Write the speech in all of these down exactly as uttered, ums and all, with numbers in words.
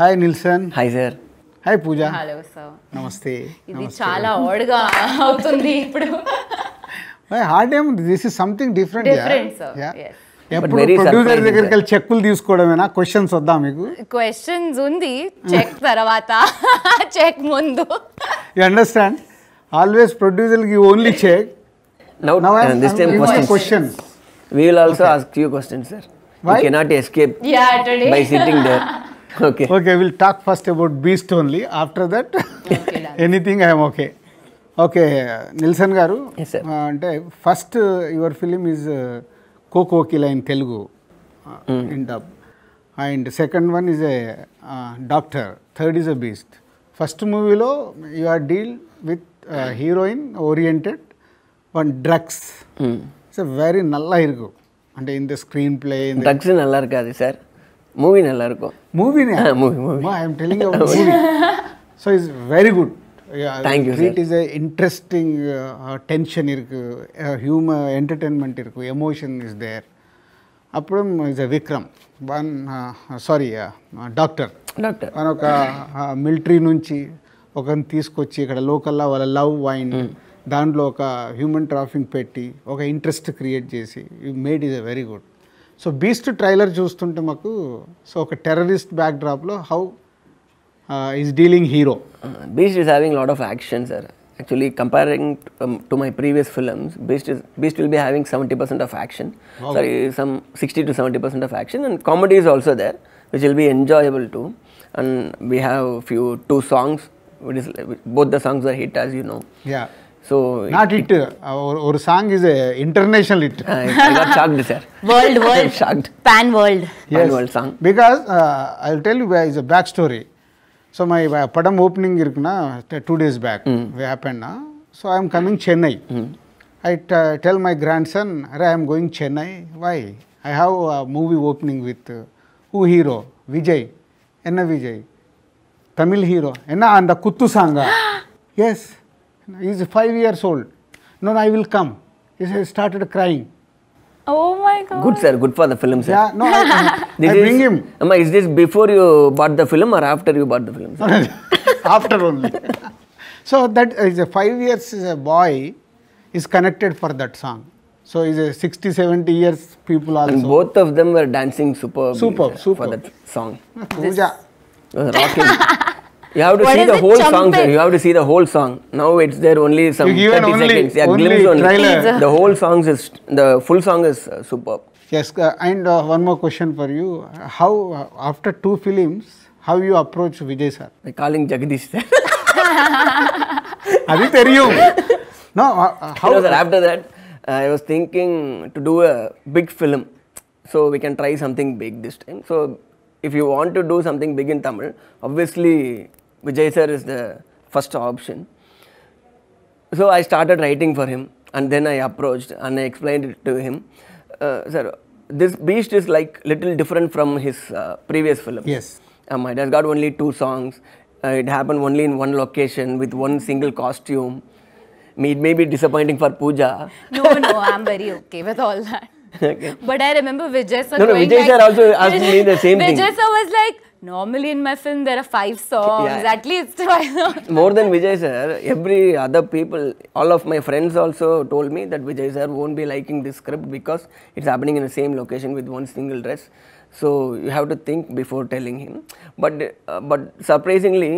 Hi Nilsen. Hi sir. Hi Pooja. Hello sir. Namaste. Idi chaala odd ga avutundi ippudu. My hard time this is something different different yeah. Sir. Yeah. Yes. But very producer దగ్గరికి చెక్కులు తీసుకోవడమేనా questions వద్దా మీకు questions ఉంది check తర్వాత check ముందు you understand always producer కి only check now, now I this time questions. questions we will also okay. ask you questions sir. Why? You cannot escape yeah today by sitting there. Okay. Okay, we'll talk first about Beast only. After that, okay, anything I am okay. Okay, Nilsen Garu. Yes, sir. Uh, first, uh, your film is uh, Kokokila in Telugu, uh, mm. in dub. And second one is a uh, doctor. Third is a beast. First movie lo, you are deal with uh, heroine oriented, but drugs. Mm. It's a very nalla irukku. And in the screenplay. In drugs the... nalla irukadi sir. Movie nalla irukku movie ne uh, movie movie I am telling you about movie so it's very good yeah, thank you sir. It is a interesting uh, uh, tension irukku uh, humor entertainment irukku emotion is there appuram is a Vikram one uh, sorry uh, doctor doctor anoka uh, military nunchi okani teeskochi ikkada local la valla love wine daantlo oka human trafficking petti oka interest create chesi you made is a very good. So Beast trailer చూస్తుంటే మాకు so ఒక terrorist backdrop లో how is dealing hero Beast is having lot of action sir. Actually comparing um, to my previous films Beast is Beast will be having seventy percent of action. Wow. Sorry some sixty to seventy percent of action and comedy is also there which will be enjoyable too and we have few two songs which is both the songs are hit as you know. Yeah. So not it. It. Our, our song is a international hit. I got shocked, sir. World, world, shocked. Pan world. Yes. Pan world song. Because uh, I'll tell you where is a backstory. So my uh, padam opening irukna two days back. Mm. We happened na. So I am coming Chennai. Mm. I uh, tell my grandson, I am going Chennai. Why? I have a movie opening with uh, who hero? Vijay. Enna Vijay. Tamil hero. Enna and the Kuttu sanga. Yes. He is five years old. No, no, I will come. He says, started crying. Oh my God. Good sir, good for the film sir. Yeah, no, I, I, I bring is, him. Amma, is this before you bought the film or after you bought the film? After only. So that is a five years is a boy is connected for that song. So is a sixty, seventy years people also. And both of them were dancing superb. Superb, superb. For that song. Pooja. Rocking. You have to what see the whole jumping? Song, sir. You have to see the whole song. Now it's there only some thirty only, seconds. Yeah, only glimpse only. Trailer. The whole song is, the full song is uh, superb. Yes, uh, and uh, one more question for you. How, uh, after two films, how you approach Vijay sir? I calling Jagadish sir. Adi teriyum. No, uh, how? You know, sir, after that, uh, I was thinking to do a big film. So we can try something big this time. So if you want to do something big in Tamil, obviously, Vijay sir is the first option. So I started writing for him and then I approached and I explained it to him. Uh, sir, this Beast is like little different from his uh, previous film. Yes. Um, it has got only two songs. Uh, it happened only in one location with one single costume. It may be disappointing for Pooja. No, no, I am very okay with all that. Okay. But I remember Vijay sir. No, no, Vijay sir like, also asked me the same Vijay thing. Vijay sir was like, normally in my film there are five songs, yeah. At least five. More than Vijay sir, every other people, all of my friends also told me that Vijay sir won't be liking this script because it's happening in the same location with one single dress. So you have to think before telling him. But uh, but surprisingly,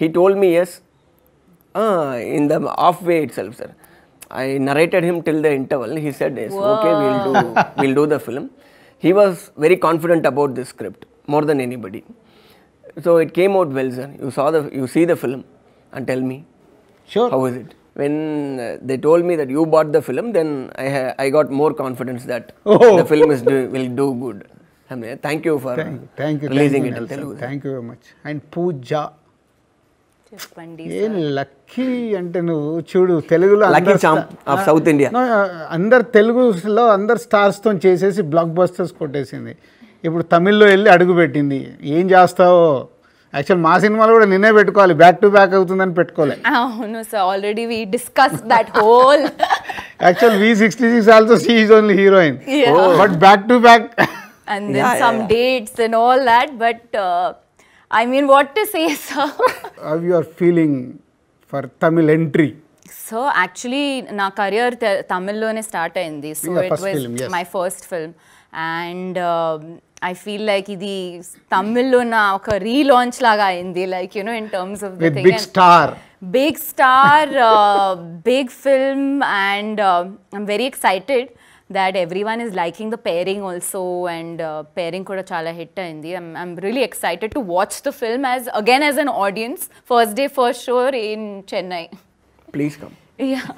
he told me yes. Ah, in the halfway itself, sir. I narrated him till the interval. He said yes. Whoa. Okay, we'll do we'll do the film. He was very confident about this script. More than anybody. So it came out well, sir. You saw the, you see the film and tell me. Sure. How is it? When uh, they told me that you bought the film, then I ha I got more confidence that oh. the film is do, will do good. I mean, thank you for thank, thank you, releasing thank you, it in Telugu. Thank you very much. And Pooja. Lucky and chudu Telugu lucky champ of uh, South India. No, uh, under Telugu lo under stars ton chesesi blockbusters kottesindi. ఇప్పుడు తమిళ్లో వెళ్ళి అడుగు పెట్టింది ఏం చేస్తావో actual మా సినిమాలు కూడా నిన్నే పెట్టుకోవాలి బ్యాక్ టు బ్యాక్ అవుతుందని పెట్టుకోలేదు అవును sir already we discuss that whole actual V sixty-six also she is only heroine but back to back and then some dates and all that but I mean, what to say, sir? How you are feeling for Tamil entry? So actually, my career Tamil start in so yeah, it was film, yes. my first film, and uh, I feel like idi Tamil na oka relaunch laga indi, like you know, in terms of the with thing. Big and star. Big star, uh, big film, and uh, I'm very excited that everyone is liking the pairing also, and uh, pairing kuda chala hit ayindi. I'm, I'm really excited to watch the film as again as an audience. First day, first show in Chennai. Please come. Yeah.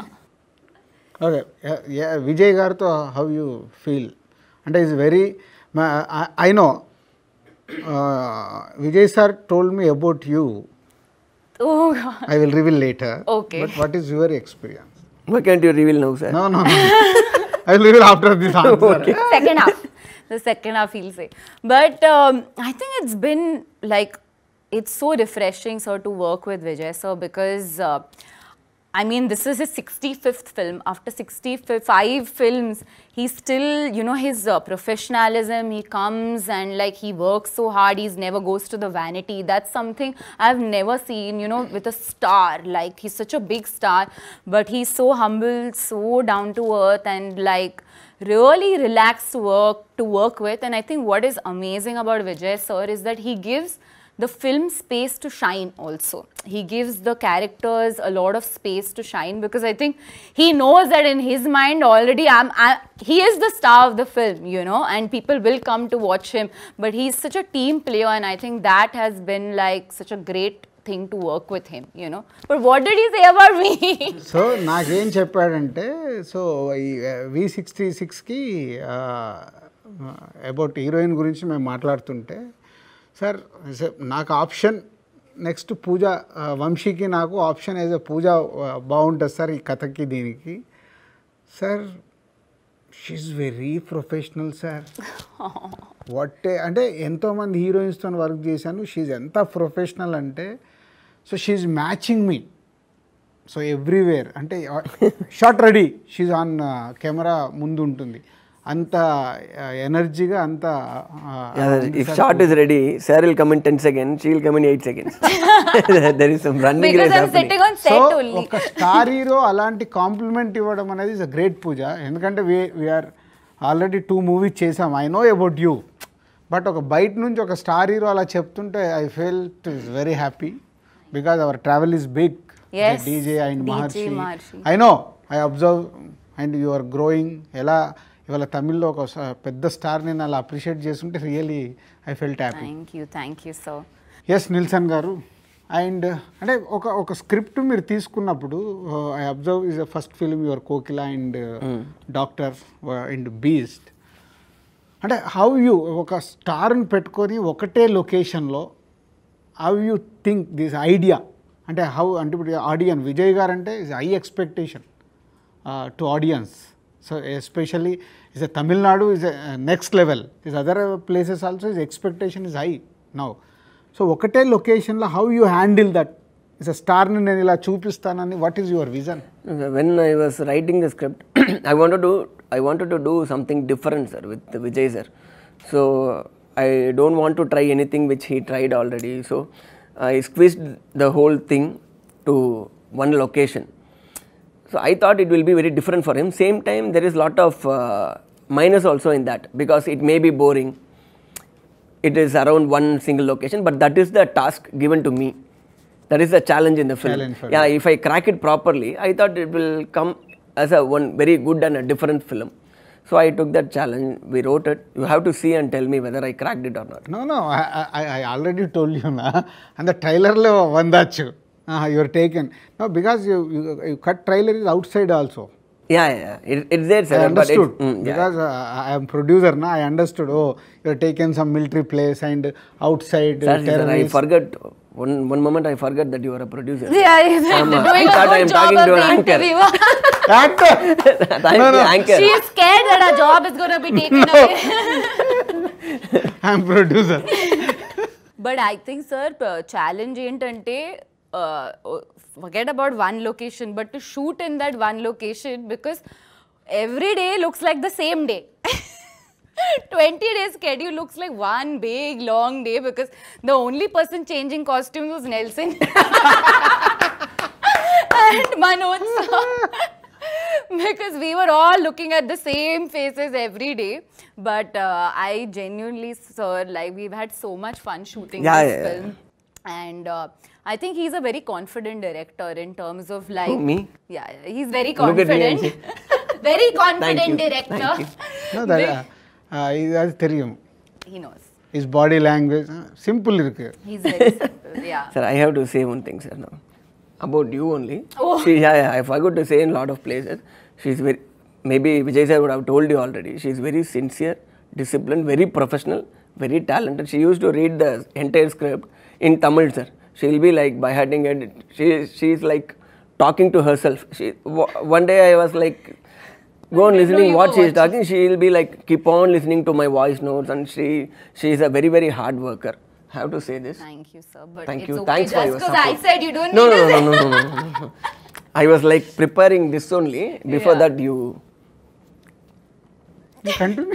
Okay. Yeah, yeah. Vijay Garto, how you feel? And is very. I, I know. Uh, Vijay sir told me about you. Oh God. I will reveal later. Okay. But what is your experience? Why can't you reveal now, sir? No, no. no. I will reveal after this answer. Okay. Second half. The second half, he'll say. But um, I think it's been like it's so refreshing, sir, to work with Vijay sir, because. Uh, I mean, this is his sixty-fifth film. After sixty-five films, he's still, you know, his uh, professionalism, he comes and like he works so hard, he never goes to the vanity. That's something I've never seen, you know, with a star. Like, he's such a big star, but he's so humble, so down to earth, and like really relaxed work to work with. And I think what is amazing about Vijay sir is that he gives the film space to shine also. He gives the characters a lot of space to shine, because I think he knows that in his mind already I'm, I, he is the star of the film, you know, and people will come to watch him. But he's such a team player, and I think that has been like such a great thing to work with him, you know. But what did he say about me? So, Nagin Chepparante, so V sixty-six ki uh, about heroine gurinchi mem maatladutunte. Sir, I option next to Pooja uh, Vamshi ki naaku option as a Pooja uh, bound sir ee katha ki deeniki. Sir, she's very professional, sir. What and ento mandi heroines tho work chesanu, she's enta professional ante. So she's matching me. So everywhere ante shot ready, she's on uh, camera mundu untundi. Anta uh, energy ga anta. Uh, yeah, if shot is ready, sir will come in ten seconds. She will come in eight seconds. There is some running. Because I'm happening. Sitting on set so, only. So, star hero alanti compliment ivadam anadi is a great puja. Endukante we we are already two movies chesam. I know about you, but oka bite nunchi oka star hero ala cheptunte I felt very happy, because our travel is big. Yes. The D J and Maharshi. D J Maharshi. I know. I observe, and you are growing. Ela. Well, Tamil lo pedda star ni nala appreciate chesunte really I felt happy. Thank you, thank you, sir. Yes, Nilsson garu. And ante oka oka script meer teeskunnappudu I observe is a first film your Kokila and uh, mm. Doctor uh, and Beast. Ante how you oka star ni pettukoni okate location lo how you think this idea ante how ante audience Vijay garu ante is high expectation uh, to audience. So especially is a Tamil Nadu is a uh, next level. These other places also his expectation is high now. So okate location la how you handle that? Is a star ni nenu ila chupistanani, what is your vision? When I was writing the script, I wanted to I wanted to do something different, sir, with Vijay sir. So I don't want to try anything which he tried already. So I squeezed the whole thing to one location. So I thought it will be very different for him. Same time, there is lot of uh, minus also in that, because it may be boring. It is around one single location, but that is the task given to me. That is the challenge in the film. Yeah, me. If I crack it properly, I thought it will come as a one very good and a different film. So I took that challenge. We wrote it. You have to see and tell me whether I cracked it or not. No, no. I, I, I already told you, na. And the trailer le vandachu. Uh, you are taken. No, because you, you, you cut trailer is outside also. Yeah, yeah, it, it's there, sir. I understood. But it, mm, yeah. Because uh, I am producer, na, I understood, oh, you are taken some military place and outside. Sir, sir, I forgot, one, one moment I forgot that you are a producer. Yeah, yes, I am doing a job of the interviewer. Actor? No, no. Anchor. She is scared that her job is going to be taken no. away. I am producer. But I think, sir, challenge entante. Uh, forget about one location, but to shoot in that one location, because every day looks like the same day. twenty day schedule looks like one big long day because the only person changing costumes was Nelson and Manoj sir. Because we were all looking at the same faces every day. But uh, I genuinely, sir, like we've had so much fun shooting yeah, this yeah, film. Yeah. And uh, I think he's a very confident director in terms of like... Who, me? Yeah, he's very confident. Look at me. Very confident director. Thank you. No, that, uh, uh, he has therium. He knows. His body language, uh, simple. He's very simple, yeah. Sir, I have to say one thing, sir, now. About you only. Oh. She, yeah, yeah, I forgot to say in a lot of places. She's very, maybe Vijay sir would have told you already. She's very sincere, disciplined, very professional, very talented. She used to read the entire script in Tamil, sir. She'll be like by heading it. She, she's like talking to herself. She, one day I was like, go on listening what she's talking. She'll be like, keep on listening to my voice notes. And she, she's a very, very hard worker. Have to say this. Thank you, sir. But Thank it's you. Okay. Thanks just for your support. I said you don't no, need no, no, no, no, no, no, no. I was like preparing this only. Before yeah. that, you. You continue.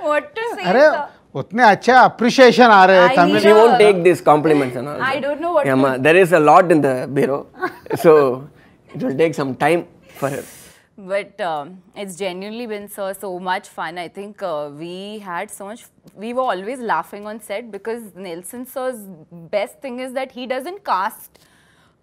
What to say, sir? Appreciation she won't take these compliments and all. I don't know what. Yeah, ma, there is a lot in the bureau, so it will take some time for her. But um, it's genuinely been so, so much fun. I think uh, we had so much, we were always laughing on set because Nelson sir's best thing is that he doesn't cast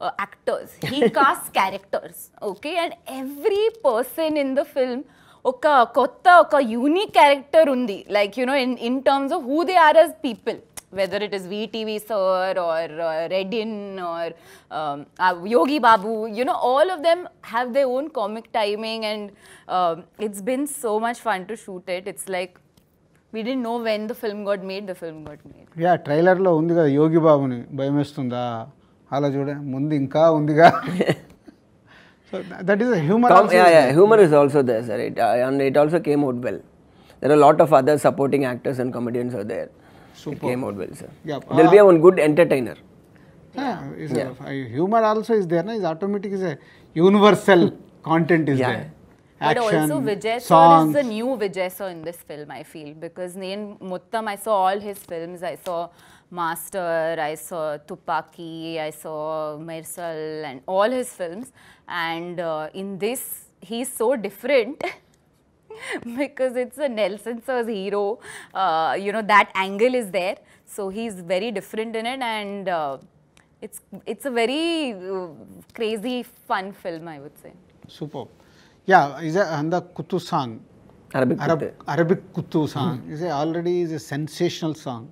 uh, actors, he casts characters, okay? And every person in the film, oka kotta, oka unique character undi, like, you know, in, in terms of who they are as people. Whether it is V T V sir or uh, Redin or um, uh, Yogi Babu, you know, all of them have their own comic timing and um, it's been so much fun to shoot it. It's like, we didn't know when the film got made, the film got made. Yeah, trailer lo undi kada Yogi Babu ni, bayamestunda, ala chude, mundi inka undi kada. So that is a humor. Com also yeah, yeah, there. Humor is also there, sir. It, uh, and it also came out well. There are a lot of other supporting actors and comedians out there. Super. It came out well, sir. Yep. There will ah. be a one good entertainer. Yeah. Yeah. Is yeah. A, humor also is there, na? Is automatic, is a universal content is yeah. there. Action, but also Vijay sir is the new Vijay sir in this film, I feel. Because in Muttam, I saw all his films. I saw Master, I saw Tupaki, I saw Mirsal and all his films. And uh, in this, he's so different. Because it's a Nelson sir's hero, uh, you know, that angle is there. So he's very different in it and uh, it's it's a very uh, crazy, fun film, I would say. Superb. Yeah, is a Handa Kutu song, Arabic, Arab, Arabic Kutu song, hmm. is a, already is a sensational song.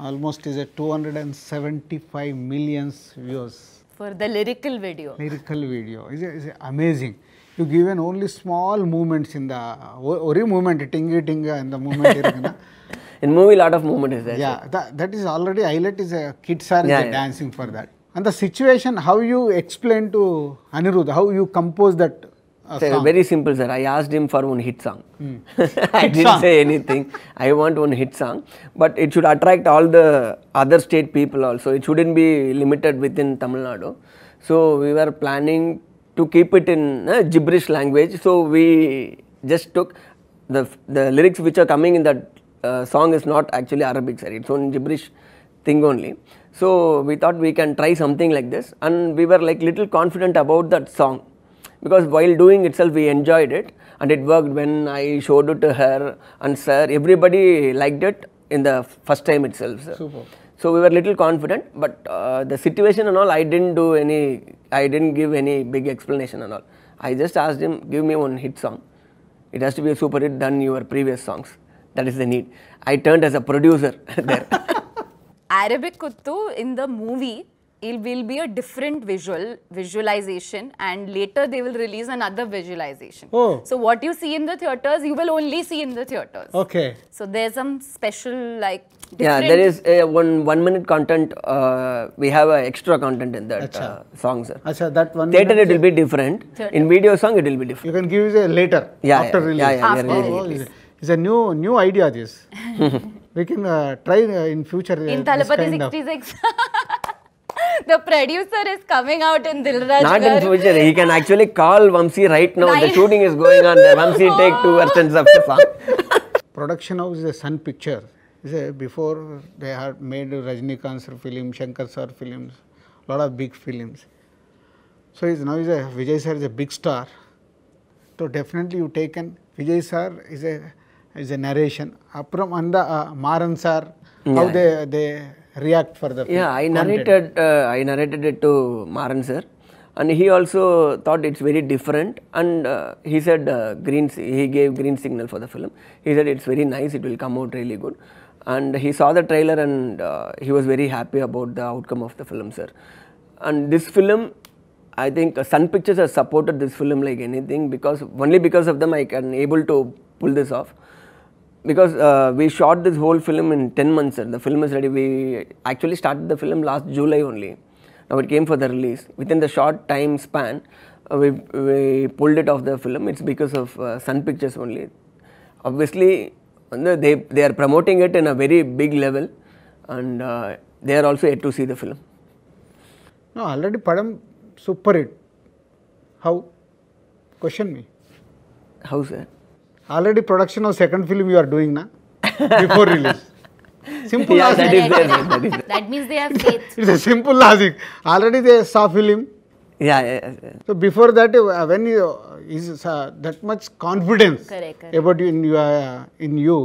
Almost is a two hundred seventy-five million views. For the lyrical video. Lyrical video. Is a, is a amazing. You given only small movements in the one movement, tingy tinga and the movement. In movie, lot of movement is there. Yeah, that, that is already highlight. Is a kids are yeah, yeah. dancing for that. And the situation, how you explain to Anirudh, how you compose that uh, sir, song? Very simple, sir. I asked him for one hit song. Hmm. I hit didn't song. say anything. I want one hit song, but it should attract all the other state people also. It shouldn't be limited within Tamil Nadu. So we were planning to keep it in uh, gibberish language, so we just took the the lyrics which are coming in that uh, song is not actually Arabic, sir. It's only gibberish thing only. So we thought we can try something like this, and we were like little confident about that song because while doing itself we enjoyed it and it worked when I showed it to her and sir. Everybody liked it in the first time itself, sir. Super. So we were little confident, but uh, the situation and all, I didn't do any, I didn't give any big explanation and all. I just asked him, give me one hit song. It has to be a super hit than your previous songs. That is the need. I turned as a producer there. Arabic Kuttu in the movie, it will be a different visual, visualization and later they will release another visualization. Oh. So what you see in the theatres, you will only see in the theatres. Okay. So there's some special like different... Yeah, there is a one, one minute content, uh, we have a extra content in that uh, song, sir. Achha, that one theatre it will be different, theater. In video song it will be different. You can give it later, yeah, after yeah, release. Yeah, yeah, after release. Oh, it's, a, it's a new, new idea this. We can uh, try uh, in future. Uh, in Talapati sixty-six. The producer is coming out in Dilraj. Not in future. He can actually call Vamsi right now. Right. The shooting is going on there. Vamsi, oh. take two versions of the song. production house is a Sun Picture. Before they had made Rajnikant's film, Shankar Sir films, lot of big films. So he's now is a Vijay Sir is a big star. So definitely you taken Vijay Sir is a is a narration. Apram and uh, Maran Sir, how yeah. they they react for the yeah. I narrated uh, I narrated it to Maran Sir, and he also thought it's very different. And uh, he said uh, green he gave green signal for the film. He said it's very nice. It will come out really good. And he saw the trailer and uh, he was very happy about the outcome of the film, sir. And this film, I think uh, Sun Pictures has supported this film like anything, because only because of them I can able to pull this off. Because uh, we shot this whole film in ten months, sir. The film is ready. We actually started the film last July only. Now it came for the release. Within the short time span, uh, we, we pulled it off the film. It's because of uh, Sun Pictures only. Obviously, They, they are promoting it in a very big level, and uh, they are also yet to see the film. No, already Padam super hit. How? Question me. How, sir? Already production of second film you are doing, na? Before release. Simple yeah, logic. That, is there, that, is there. That means they have faith. It's a simple logic. Already they saw film. Yeah, yeah, yeah. So before that, uh, when you uh, is uh, that much confidence correct, correct. about you in you, uh, in you,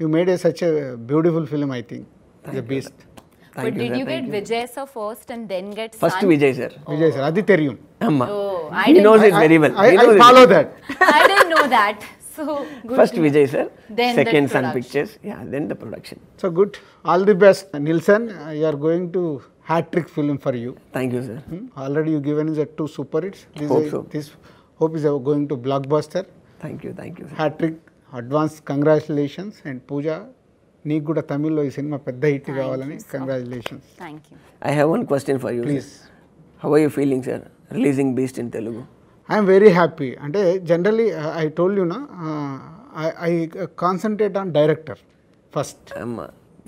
you made a, such a beautiful film. I think thank the beast. But you, did sir, you get you. Vijay sir first and then get first Sun? Vijay sir? Oh. Vijay sir, Adi Theriyum. Amma. Oh, I he knows it very well. I, I, I follow that. I didn't know that. So good first Vijay sir, then second the Sun Pictures, yeah, then the production. So good. All the best, Nilsen. Uh, you are going to. Hat trick film for you. Thank you, sir. Hmm? Already you given is a two super hits. This hope is a, so. This hope is going to blockbuster. Thank you, thank you, sir. Hat trick, advance congratulations. And Pooja, nee kuda Tamil lo ee cinema pedda hit kavalani congratulations. Thank you. I have one question for you. Please. Sir. How are you feeling, sir? Releasing Beast in Telugu. I am very happy. And generally, uh, I told you na, uh, I, I uh, concentrate on director first. Um,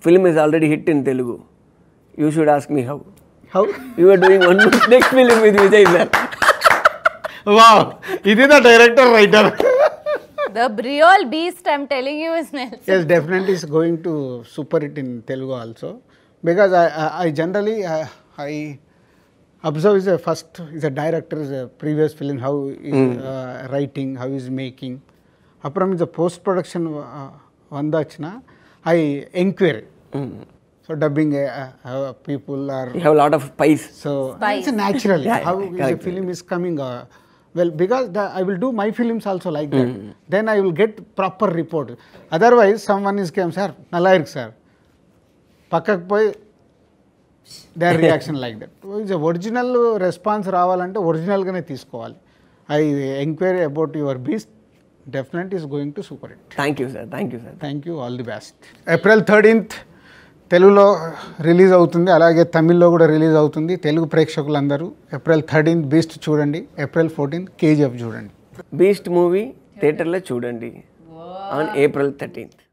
film is already hit in Telugu. You should ask me how. How? You are doing one next film with Vijay sir. Wow! This is the director writer. The real beast, I am telling you, is Nelson. Yes, definitely is going to super it in Telugu also. Because I, I, I generally, I, I observe is a first, is a director's a previous film, how is mm. uh, writing, how is making. Apram is a post-production uh, vandachna, I inquire. Mm. So dubbing uh, uh, people are... You have a lot of spice. So spice. It's natural. yeah, how yeah, yeah, is the film is coming. Uh, well, because the, I will do my films also like that. Mm. Then I will get proper report. Otherwise, someone is came, sir, Nalayarik sir. Pakak poi, their reaction like that. It's a original response ravalante, original gane teesukovali. I inquire about your beast. Definitely is going to super it. Thank you, sir. Thank you, sir. Thank you. All the best. April thirteenth. తెలుగులో release అవుతుంది, అలాగే తమిళ్లో కూడా release అవుతుంది. తెలుగు ప్రేక్షకులందరూ April thirteenth Beast చూడండి, April fourteenth KGF చూడండి. బీస్ట్ మూవీ థియేటర్లో చూడండి ఆన్ ఏప్రిల్ థర్టీన్త్.